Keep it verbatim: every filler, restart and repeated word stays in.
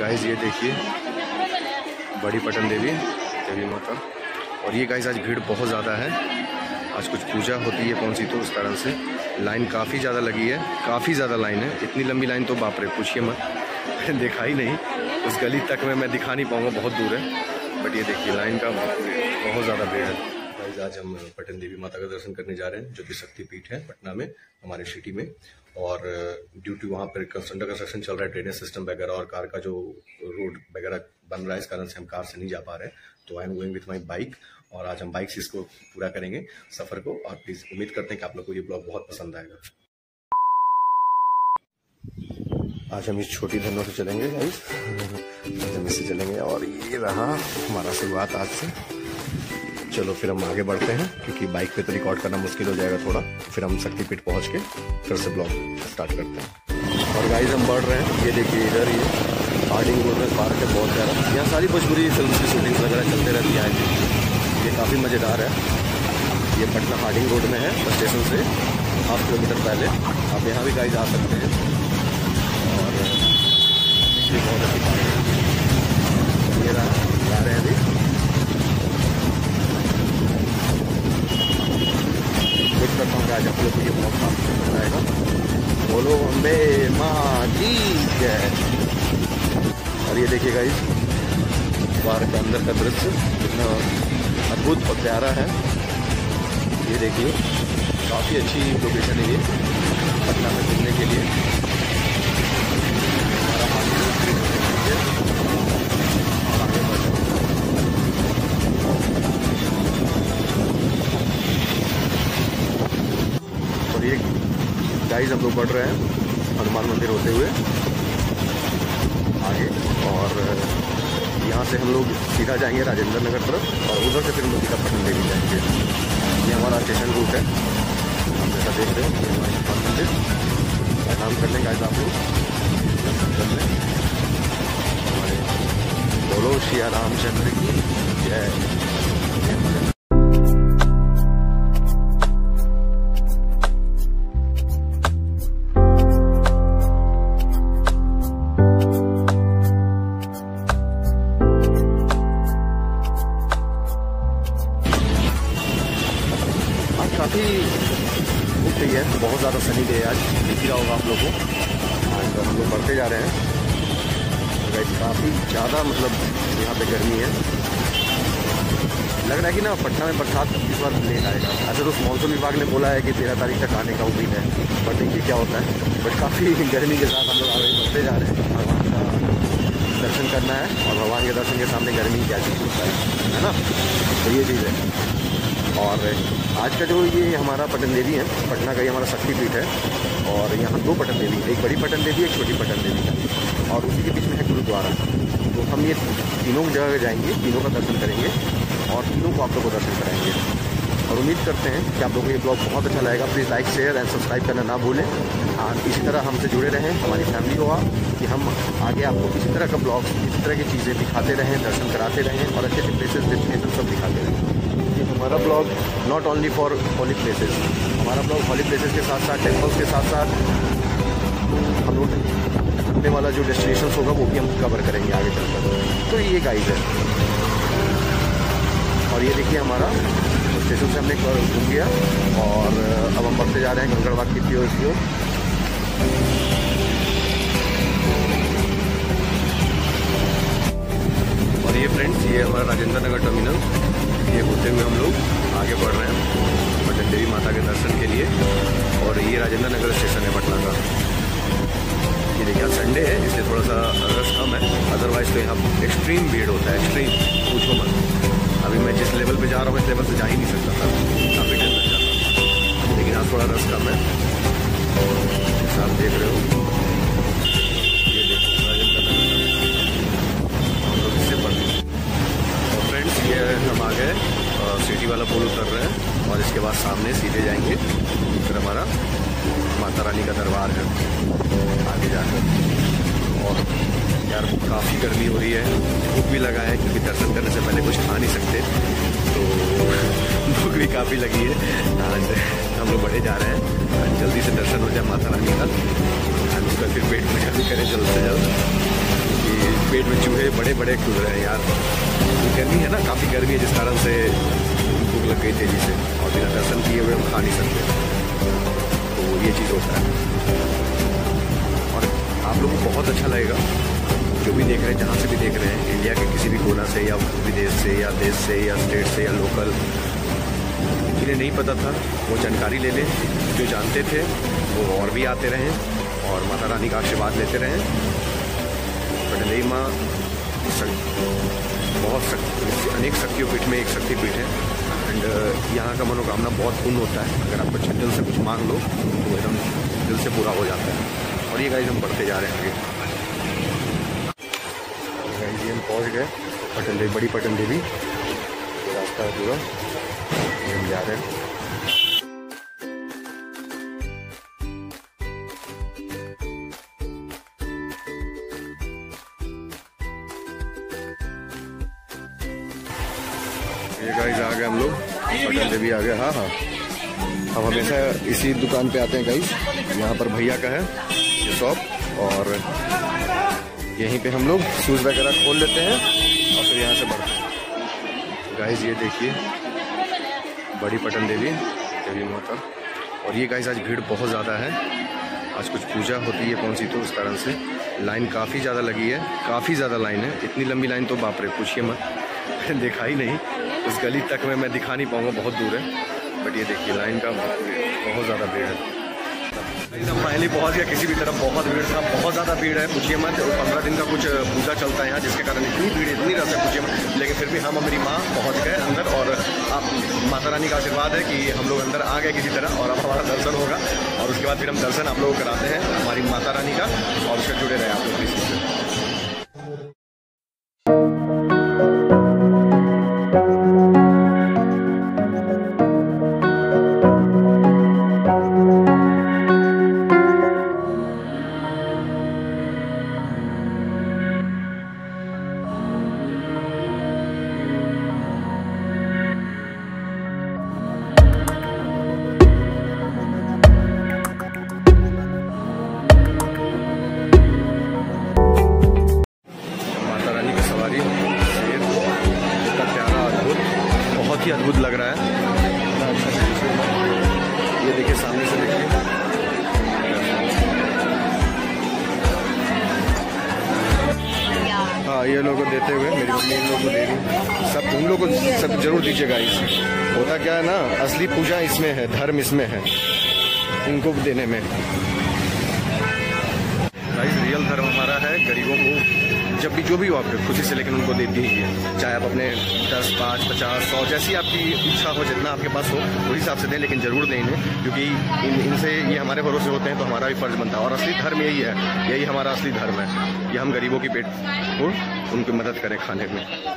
Guys ये देखिए बड़ी पटन देवी देवी माता। और ये गाइस आज भीड़ बहुत ज़्यादा है, आज कुछ पूजा होती है कौन सी, तो उस कारण से लाइन काफ़ी ज़्यादा लगी है, काफ़ी ज़्यादा लाइन है। इतनी लंबी लाइन तो बाप रे पूछिए मत, देखा ही नहीं उस गली तक में, मैं दिखा नहीं पाऊँगा, बहुत दूर है। बट ये देखिए लाइन का बहुत ज़्यादा भीड़ है। गाइस आज हम पाटन देवी माता का दर्शन करने जा रहे हैं, जो कि शक्तिपीठ है पटना में, हमारे सिटी में। और ड्यू टू वहाँ पर अंडर कंस्ट्रक्शन चल रहा है, ड्रेनेज सिस्टम वगैरह और कार का जो रोड वगैरह बन रहा है, इस कारण से हम कार से नहीं जा पा रहे हैं। तो I am going with my bike और आज हम बाइक से इसको पूरा करेंगे सफ़र को। और प्लीज़ उम्मीद करते हैं कि आप लोग को ये ब्लॉग बहुत पसंद आएगा। आज हम इस छोटी धनों से चलेंगे, आज हम इससे चलेंगे। और ये रहा हमारा शुरुआत आज से। चलो फिर हम आगे बढ़ते हैं, क्योंकि बाइक पे तो रिकॉर्ड करना मुश्किल हो जाएगा थोड़ा। फिर हम शक्तिपीठ पहुंच के फिर से ब्लॉग स्टार्ट करते हैं। और गाइस हम बढ़ रहे हैं, ये देखिए इधर ये हार्डिंग रोड में पार्क है बहुत ज़्यादा। यहाँ सारी भोजपुरी फिल्म की शूटिंग वगैरह चलते रहती है। ये काफ़ी मज़ेदार है। ये पटना हार्डिंग रोड में है, बस स्टेशन से हाफ किलोमीटर पहले। आप यहाँ भी गाइस आ सकते हैं। और ये बहुत अच्छी पार्क है। ये रहा जा रहे हैं अभी, करता हूँ आज आप लोग को ये बहुत पसंद आएगा। बोलो अम्बे माँ की जय। और ये देखिए गाइस पार्क के अंदर का दृश्य कितना अद्भुत और प्यारा है। ये देखिए काफ़ी अच्छी लोकेशन है ये पटना में घूमने के लिए। हमारा गाइस हम लोग बढ़ रहे हैं हनुमान मंदिर होते हुए आगे। और यहाँ से हम लोग सीधा जाएंगे राजेंद्र नगर तरफ, और उधर से फिर हम लोग सीधा पाटन देवी जाएंगे। ये हमारा स्टेशन रूट है, हम जैसा देख रहे हैं। हनुमान मंदिर प्रणाम कर लें गाइस आप लोग, दर्शन कर लें। हमारे बोलो सिया रामचंद्र की जय। बहुत ज़्यादा सनी डे आज दिख रहा होगा आप लोगों को। आज हम लोग बढ़ते जा रहे हैं गाइस, काफ़ी ज़्यादा मतलब यहाँ पे गर्मी है। लग रहा है कि ना पटना में बरसात इस बार लेट आएगा। अच्छा तो मौसम विभाग ने बोला है कि तेरह तारीख तक आने का उम्मीद है, बट देखिए क्या होता है। बट काफ़ी गर्मी के साथ हम लोग आगे बढ़ते जा रहे हैं। भगवान का दर्शन करना है, और भगवान के दर्शन के सामने गर्मी क्या चीज़ होता है है ना, तो ये चीज़ है। और आज का जो ये हमारा पटन देवी है, पटना का ये हमारा शक्तिपीठ है। और यहाँ दो पटन देवी, एक बड़ी पटन देवी एक छोटी पटन देवी है, और उसी के बीच में है गुरुद्वारा। तो हम ये तीनों जगह जाएंगे, तीनों का दर्शन करेंगे और तीनों को आप लोगों को दर्शन कराएंगे। और उम्मीद करते हैं कि आप लोगों को ये ब्लॉग बहुत अच्छा लगेगा। Please like share and subscribe करना ना भूलें। और इसी तरह हमसे जुड़े रहें, हमारी फैमिली हो आप, कि हम आगे आपको इसी तरह का ब्लॉग, इसी तरह की चीज़ें दिखाते रहें, दर्शन कराते रहें और अच्छे अच्छे प्लेसेस डेस्टिनेशन सब दिखाते रहें। हमारा blog not only for holy places, हमारा ब्लॉग होली प्लेसेस के साथ साथ टेम्पल्स के साथ साथ हम लोग घूमने वाला जो डेस्टिनेशन होगा वो भी हम कवर करेंगे आगे चलकर। तो ये गाइड है। और ये देखिए हमारा स्टेशन से हमने घूम गया, और अब हम बढ़ते जा रहे हैं गंगड़बाग की ओर की ओर। और ये फ्रेंड्स ये हमारा राजेंद्र नगर टर्मिनल, ये होते हुए हम लोग आगे बढ़ रहे हैं पाटन देवी माता के दर्शन के लिए। और ये राजेंद्र नगर स्टेशन है पटना का। ये देखिए संडे है इसलिए थोड़ा सा रश कम है, अदरवाइज़ तो यहाँ एक्सट्रीम भीड़ होता है, एक्सट्रीम पूछो मत। अभी मैं जिस लेवल पे जा रहा हूँ इस लेवल से जा ही नहीं सकता था, काफ़ी डर लग जाता था, लेकिन यहाँ थोड़ा रश कम है। और जैसा आप देख रहे हो हम आ गए सिटी वाला पुल उतर रहे हैं, और इसके बाद सामने सीधे जाएंगे फिर हमारा माता रानी का दरबार है आगे जाकर। और यार काफ़ी गर्मी हो रही है, भूख भी लगा है क्योंकि दर्शन करने से पहले कुछ खा नहीं सकते, तो भूख भी काफ़ी लगी है। आज हम लोग बढ़े जा रहे हैं, जल्दी से दर्शन हो जाए माता रानी का, उसका फिर पेट पूजा भी करें जल्द से जल्द, क्योंकि पेट में चूहे बड़े बड़े खुद रहे हैं यार। गर्मी है ना, काफ़ी गर्मी है, जिस कारण से भूख लग गई तेजी से और बिना दर्शन किए हुए हम खा नहीं सकते, तो ये चीज़ होता है। और आप लोगों को बहुत अच्छा लगेगा जो भी देख रहे हैं, जहाँ से भी देख रहे हैं, इंडिया के किसी भी कोना से या विदेश से या देश से या स्टेट से या लोकल, जिन्हें नहीं पता था वो जानकारी ले लें, जो जानते थे वो और भी आते रहें और माता रानी का आशीर्वाद लेते रहें। पटन देवी माँ बहुत शक्ति, अनेक शक्तियों पीठ में एक शक्ति पीठ है एंड यहाँ का मनोकामना बहुत पूर्ण होता है। अगर आप दिल से कुछ मांग लो तो एकदम दिल से पूरा हो जाता है। और ये गाइस हम बढ़ते जा रहे हैं आगे। गाइस हम पहुँच गए पटन देवी, बड़ी पटन देवी, ये रास्ता है पूरा, हम जा रहे हैं। ये गाइस आ गए हम लोग पाटन देवी आ गए। हाँ हाँ हम हमेशा इसी दुकान पे आते हैं गाइस, यहाँ पर भैया का है ये शॉप और यहीं पे हम लोग शूज़ वगैरह खोल लेते हैं और फिर यहाँ से बढ़ते हैं। गाइस ये देखिए बड़ी पटन देवी देवी माता। और ये गाइस आज भीड़ बहुत ज़्यादा है, आज कुछ पूजा होती है कौन सी, तो उस कारण से लाइन काफ़ी ज़्यादा लगी है, काफ़ी ज़्यादा लाइन है, इतनी लंबी लाइन तो बाप रे पूछिए मत, देखा ही नहीं उस गली तक में, मैं दिखा नहीं पाऊँगा, बहुत दूर है। बट ये देखिए लाइन का बहुत ज़्यादा भीड़ है। एकदम पहले पहुँच गया, किसी भी तरफ बहुत भीड़ था, बहुत ज़्यादा भीड़ है पूछिए मत। पंद्रह दिन का कुछ पूजा चलता है यहाँ, जिसके कारण इतनी भीड़ इतनी रस है पूछिए मत। लेकिन फिर भी हम मेरी माँ पहुँच गए अंदर और आप माता रानी का आशीर्वाद है कि हम लोग अंदर आ गए किसी तरह और अब हमारा दर्शन होगा। और उसके बाद फिर हम दर्शन आप लोग को कराते हैं हमारी माता रानी का, और उससे जुड़े रहे आप लोग इससे। अद्भुत लग रहा है, ये देखिए सामने से देखिए। हाँ ये लोगों को देते हुए मेरी मम्मी इन लोगों को दे रही, सब तुम लोगों को सब जरूर दीजिएगा। इस होता क्या है ना, असली पूजा इसमें है, धर्म इसमें है, इनको देने में। रियल धर्म हमारा है गरीबों को जब भी जो भी हो आपको खुशी से, लेकिन उनको दे दीजिए, चाहे आप अपने दस पाँच पचास सौ जैसी आपकी इच्छा हो, जितना आपके पास हो उस हिसाब से दें, लेकिन ज़रूर दें इन्हें, क्योंकि इन इनसे ये हमारे भरोसे होते हैं, तो हमारा भी फर्ज बनता है। और असली धर्म यही है, यही हमारा असली धर्म है, ये हम गरीबों की पेट को उनकी मदद करें खाने में।